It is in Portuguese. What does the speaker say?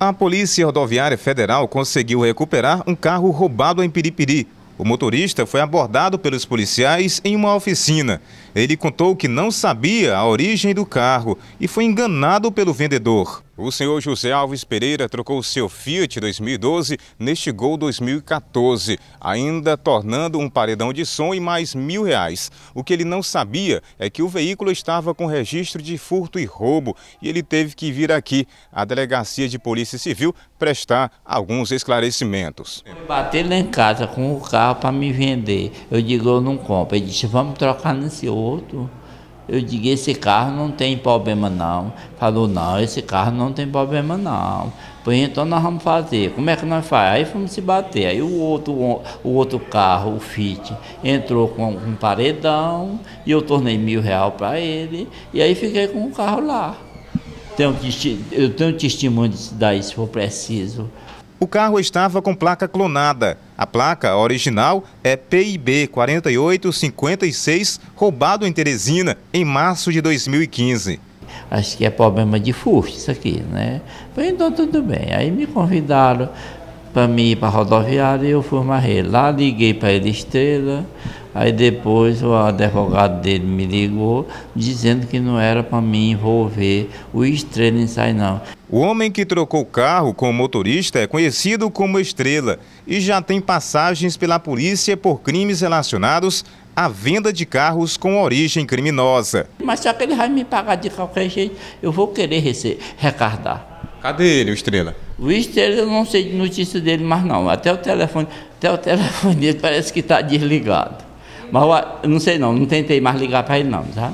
A Polícia Rodoviária Federal conseguiu recuperar um carro roubado em Piripiri. O motorista foi abordado pelos policiais em uma oficina. Ele contou que não sabia a origem do carro e foi enganado pelo vendedor. O senhor José Alves Pereira trocou seu Fiat 2012 neste Gol 2014, ainda tornando um paredão de som e mais R$ 1.000. O que ele não sabia é que o veículo estava com registro de furto e roubo e ele teve que vir aqui à Delegacia de Polícia Civil prestar alguns esclarecimentos. Bater lá em casa com o carro para me vender. Eu digo, eu não compro. Ele disse, vamos trocar nesse outro. Eu digo, esse carro não tem problema não. Falou, não, esse carro não tem problema não. Pois então nós vamos fazer. Como é que nós faz? Aí fomos se bater. Aí o outro carro, o Fiat, entrou com um paredão e eu tornei R$ 1.000 para ele. E aí fiquei com o carro lá. Eu tenho testemunho disso daí, se for preciso. O carro estava com placa clonada. A placa original é PIB 4856, roubado em Teresina em março de 2015. Acho que é problema de furto isso aqui, né? Então tudo bem. Aí me convidaram para mim ir para a rodoviária e eu fui marrer lá, liguei para ele Estrela. Aí depois o advogado dele me ligou dizendo que não era para mim envolver o Estrela em sair não. O homem que trocou o carro com o motorista é conhecido como Estrela e já tem passagens pela polícia por crimes relacionados à venda de carros com origem criminosa. Mas só que ele vai me pagar de qualquer jeito, eu vou querer recardar. Cadê ele, o Estrela? O Estrela, eu não sei de notícia dele mais não, até o telefone dele parece que está desligado. Mas eu não sei não, não tentei mais ligar para ele não, tá?